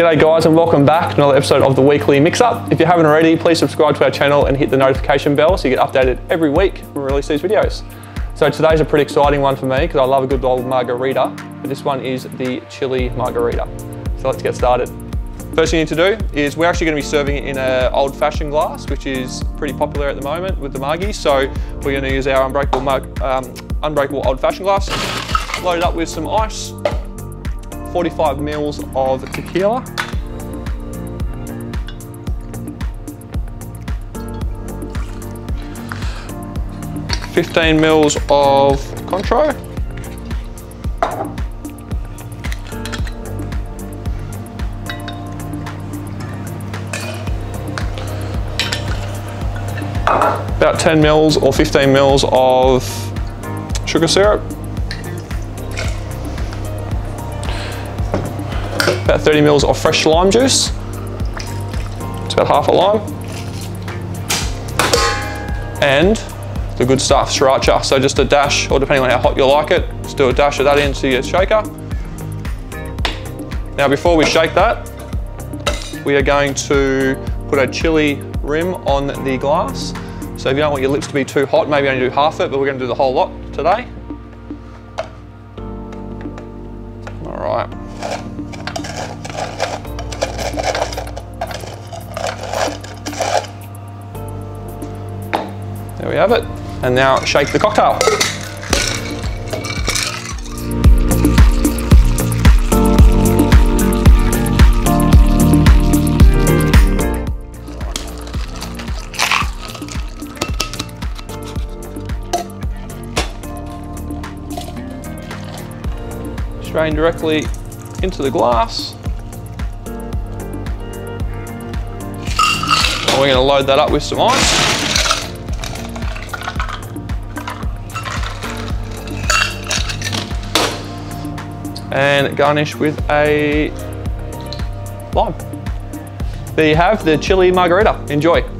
G'day guys and welcome back to another episode of The Weekly Mixup. If you haven't already, please subscribe to our channel and hit the notification bell so you get updated every week when we release these videos. So today's a pretty exciting one for me because I love a good old margarita, but this one is the chili margarita. So let's get started. First thing you need to do is we're actually going to be serving it in an old-fashioned glass, which is pretty popular at the moment with the margies. So we're going to use our unbreakable old-fashioned glass, load it up with some ice, 45 mils of tequila, $15 mils of Cointreau, about 10 mils or 15 mils of sugar syrup, about 30 mils of fresh lime juice, it's about half a lime, and the good stuff, Sriracha. So just a dash, or depending on how hot you like it, just do a dash of that into your shaker. Now before we shake that, we are going to put a chili rim on the glass. So if you don't want your lips to be too hot, maybe only do half it, but we're going to do the whole lot today. All right. There we have it. And now shake the cocktail. Strain directly into the glass. And we're going to load that up with some ice. And garnish with a lime. There you have the chili margarita. Enjoy.